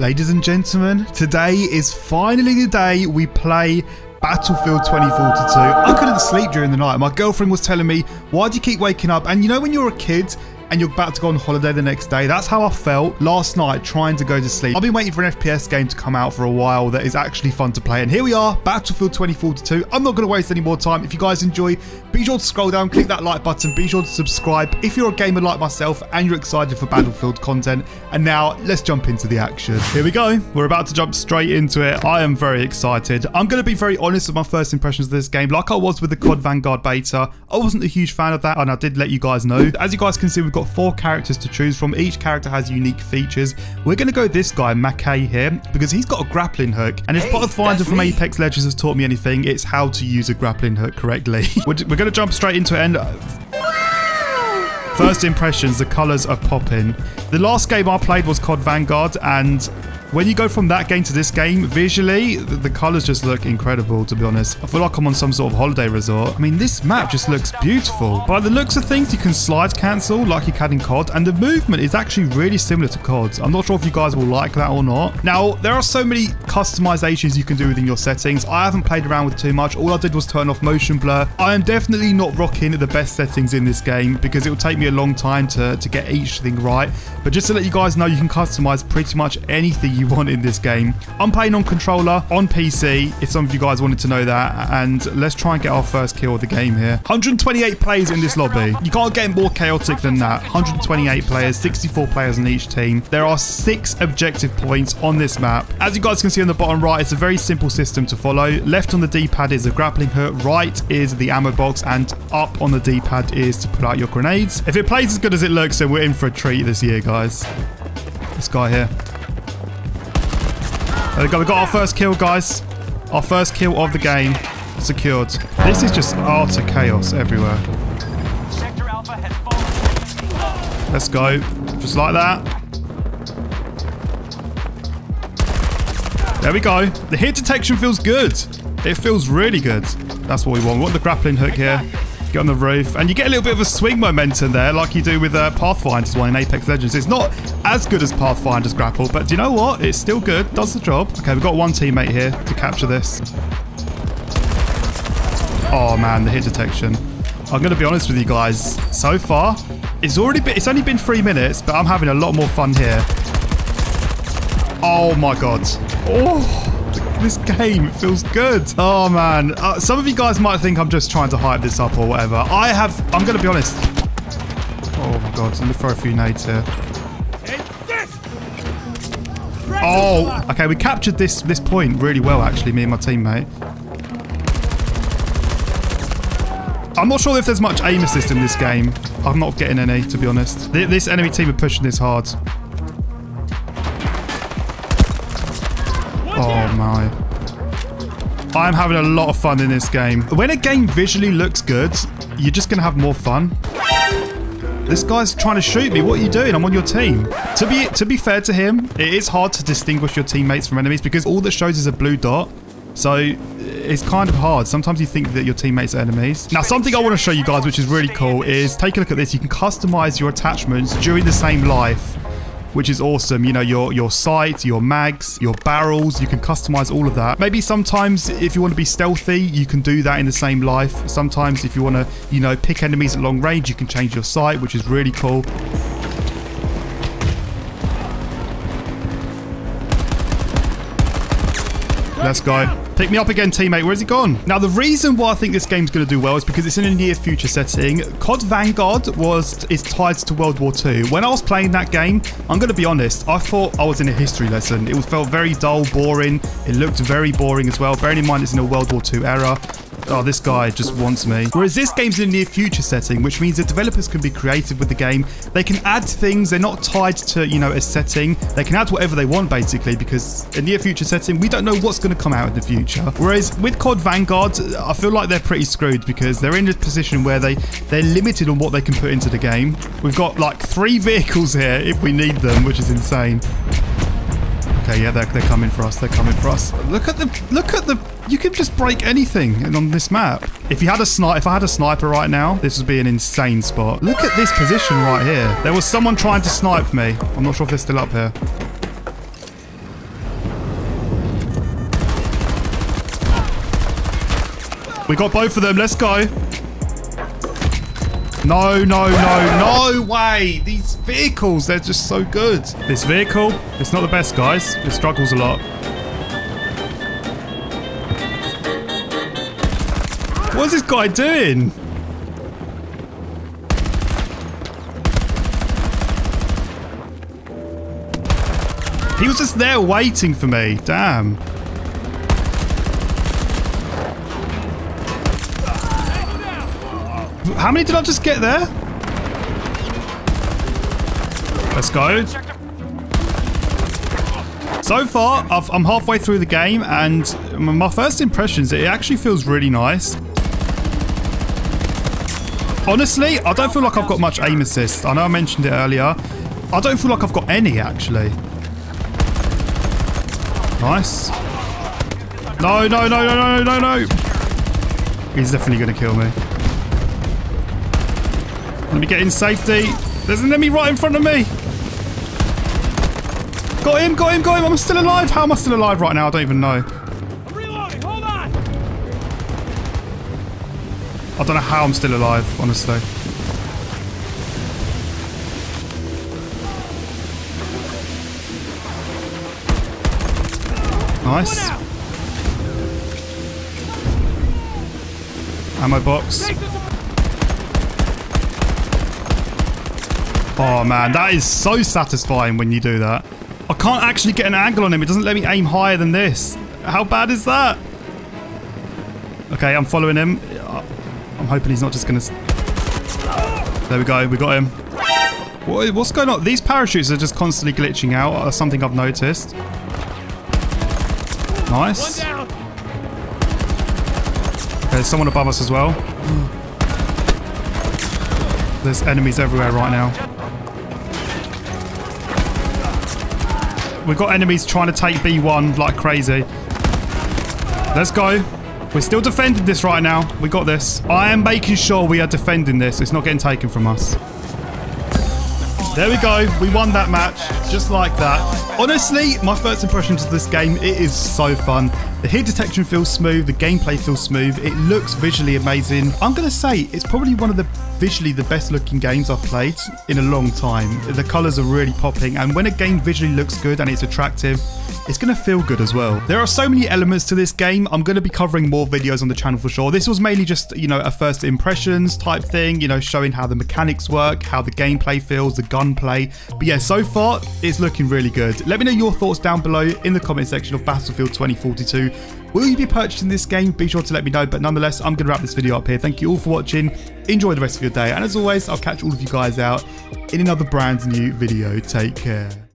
Ladies and gentlemen, today is finally the day we play Battlefield 2042. I couldn't sleep during the night. My girlfriend was telling me, why do you keep waking up? And you know when you're a kid and you're about to go on holiday the next day? That's how I felt last night trying to go to sleep. I've been waiting for an FPS game to come out for a while that is actually fun to play. And here we are, Battlefield 2042. I'm not going to waste any more time. If you guys enjoy, be sure to scroll down, click that like button, be sure to subscribe if you're a gamer like myself and you're excited for Battlefield content. And now, let's jump into the action. Here we go. We're about to jump straight into it. I am very excited. I'm going to be very honest with my first impressions of this game. Like I was with the COD Vanguard beta, I wasn't a huge fan of that, and I did let you guys know. As you guys can see, we've got four characters to choose from. Each character has unique features. We're going to go this guy, Mackay, here, because he's got a grappling hook. And if Pathfinder from Apex Legends has taught me anything, it's how to use a grappling hook correctly. We're going to jump straight into it. And first impressions, the colours are popping. The last game I played was COD Vanguard, and when you go from that game to this game, visually, the colours just look incredible, to be honest. I feel like I'm on some sort of holiday resort. I mean, this map just looks beautiful. By the looks of things, you can slide cancel like you can in COD, and the movement is actually really similar to COD's. I'm not sure if you guys will like that or not. Now, there are so many customizations you can do within your settings. I haven't played around with too much. All I did was turn off motion blur. I am definitely not rocking the best settings in this game because it will take me a long time to get each thing right. But just to let you guys know, you can customize pretty much anything you want in this game. I'm playing on controller on PC, if some of you guys wanted to know that, and let's try and get our first kill of the game here. 128 players in this lobby. You can't get more chaotic than that. 128 players, 64 players in each team. There are 6 objective points on this map. As you guys can see on the bottom right, it's a very simple system to follow. Left on the D-pad is a grappling hook, right is the ammo box, and up on the D-pad is to put out your grenades. If it plays as good as it looks, then we're in for a treat this year, guys. This guy here. There we go, we got our first kill, guys. Our first kill of the game secured. This is just utter chaos everywhere. Let's go. Just like that. There we go. The hit detection feels good. It feels really good. That's what we want. We want the grappling hook here. Get on the roof. And you get a little bit of a swing momentum there, like you do with Pathfinder's one in Apex Legends. It's not as good as Pathfinder's grapple, but do you know what? It's still good. Does the job. Okay, we've got one teammate here to capture this. Oh, man, the hit detection. I'm going to be honest with you guys. So far, it's only been 3 minutes, but I'm having a lot more fun here. Oh, my God. Oh. This game feels good. Oh, man. Some of you guys might think I'm just trying to hype this up or whatever. I'm going to be honest. Oh, my God. I'm going to throw a few nades here. Oh, okay. We captured this point really well, actually, me and my teammate. I'm not sure if there's much aim assist in this game. I'm not getting any, to be honest. This enemy team are pushing this hard. Oh my. I'm having a lot of fun in this game. When a game visually looks good, you're just going to have more fun. This guy's trying to shoot me. What are you doing? I'm on your team. To be fair to him, it is hard to distinguish your teammates from enemies because all that shows is a blue dot. So it's kind of hard. Sometimes you think that your teammates are enemies. Now, something I want to show you guys, which is really cool, is take a look at this. You can customize your attachments during the same life, which is awesome. You know, your sight, your mags, your barrels, you can customize all of that. Maybe sometimes if you want to be stealthy, you can do that in the same life. Sometimes if you want to, you know, pick enemies at long range, you can change your sight, which is really cool. Let's go. Pick me up again, teammate. Where's he gone? Now, the reason why I think this game's going to do well is because it's in a near-future setting. COD Vanguard is tied to World War II. When I was playing that game, I'm going to be honest, I thought I was in a history lesson. It felt very dull, boring. It looked very boring as well. Bearing in mind it's in a World War II era. Oh, this guy just wants me. Whereas this game's in a near-future setting, which means the developers can be creative with the game. They can add things. They're not tied to, you know, a setting. They can add whatever they want, basically, because a near-future setting, we don't know what's going to come out in the future. Whereas with COD Vanguard, I feel like they're pretty screwed because they're in a position where they're limited on what they can put into the game. We've got, like, 3 vehicles here if we need them, which is insane. Okay, yeah, they're coming for us. They're coming for us. Look at the... You can just break anything on this map. If I had a sniper right now, this would be an insane spot. Look at this position right here. There was someone trying to snipe me. I'm not sure if they're still up here. We got both of them. Let's go. No, no, no, no way. These vehicles, they're just so good. This vehicle, it's not the best, guys. It struggles a lot. What's this guy doing? He was just there waiting for me. Damn. How many did I just get there? Let's go. So far, I'm halfway through the game, and my first impressions, it actually feels really nice. Honestly, I don't feel like I've got much aim assist. I know I mentioned it earlier. I don't feel like I've got any, actually. Nice. No, no, no, no, no, no, no. He's definitely going to kill me. Let me get in safety. There's an enemy right in front of me. Got him, got him, got him. I'm still alive. How am I still alive right now? I don't even know. I'm reloading. Hold on. I don't know how I'm still alive, honestly. Nice. Ammo box. Oh man, that is so satisfying when you do that. I can't actually get an angle on him. It doesn't let me aim higher than this. How bad is that? Okay, I'm following him. I'm hoping he's not just gonna... There we go, we got him. What's going on? These parachutes are just constantly glitching out. That's something I've noticed. Nice. There's someone above us as well. There's enemies everywhere right now. We've got enemies trying to take B1 like crazy. Let's go. We're still defending this right now. We got this. I am making sure we are defending this. It's not getting taken from us. There we go. We won that match. Just like that. Honestly, my first impressions of this game, it is so fun. The hit detection feels smooth, the gameplay feels smooth, it looks visually amazing. I'm going to say it's probably one of the visually the best looking games I've played in a long time. The colours are really popping, and when a game visually looks good and it's attractive, it's going to feel good as well. There are so many elements to this game. I'm going to be covering more videos on the channel for sure. This was mainly just, you know, a first impressions type thing, you know, showing how the mechanics work, how the gameplay feels, the gunplay. But yeah, so far, it's looking really good. Let me know your thoughts down below in the comment section of Battlefield 2042. Will you be purchasing this game? Be sure to let me know. But nonetheless, I'm going to wrap this video up here. Thank you all for watching. Enjoy the rest of your day. And as always, I'll catch all of you guys out in another brand new video. Take care.